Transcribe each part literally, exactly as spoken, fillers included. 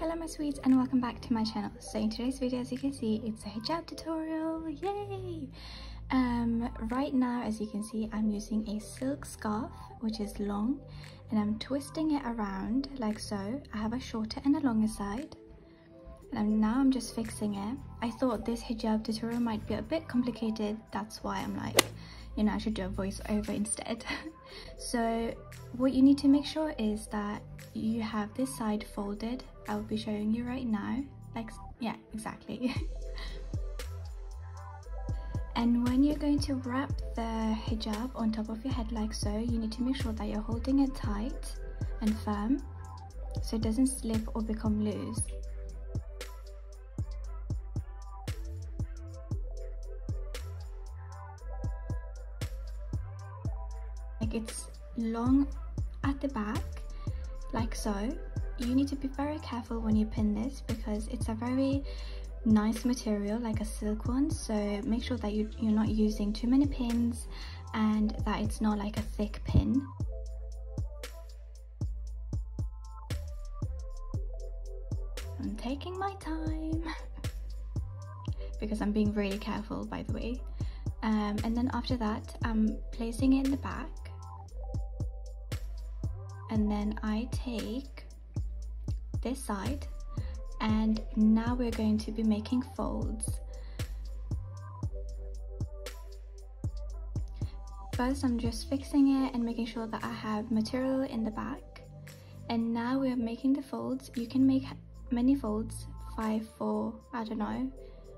Hello my sweets and welcome back to my channel. So in today's video, as you can see, it's a hijab tutorial, yay! Um, right now, as you can see, I'm using a silk scarf, which is long, and I'm twisting it around like so. I have a shorter and a longer side, and now I'm just fixing it. I thought this hijab tutorial might be a bit complicated, that's why I'm like, you know, I should do a voiceover instead. So what you need to make sure is that you have this side folded. I will be showing you right now, like, yeah, exactly. And when you're going to wrap the hijab on top of your head like so, you need to make sure that you're holding it tight and firm so it doesn't slip or become loose. It's long at the back like so. You need to be very careful when you pin this because it's a very nice material, like a silk one, so make sure that you, you're not using too many pins and that it's not like a thick pin. I'm taking my time because I'm being really careful, by the way. Um, and then after that, I'm placing it in the back. And then I take this side, and now we're going to be making folds. First, I'm just fixing it and making sure that I have material in the back. And now we're making the folds. You can make many folds, five, four, I don't know.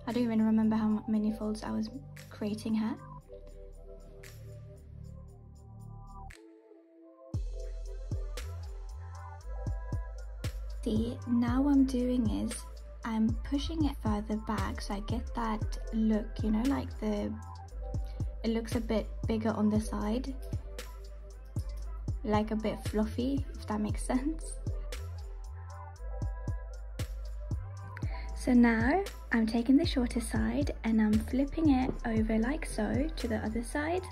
I don't even remember how many folds I was creating here. See, now what I'm doing is I'm pushing it further back so I get that look, you know, like the, it looks a bit bigger on the side, like a bit fluffy, if that makes sense. So now I'm taking the shorter side and I'm flipping it over like so to the other side.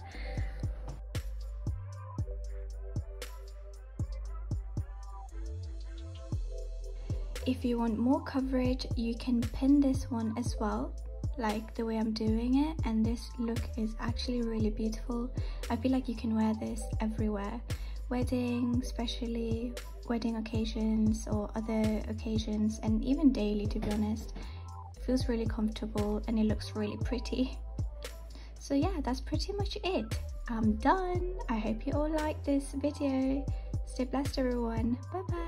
If you want more coverage, you can pin this one as well, like the way I'm doing it, and this look is actually really beautiful. I feel like you can wear this everywhere. Wedding, especially wedding occasions or other occasions, and even daily, to be honest. It feels really comfortable and it looks really pretty. So yeah, that's pretty much it. I'm done. I hope you all liked this video. Stay blessed everyone. Bye bye.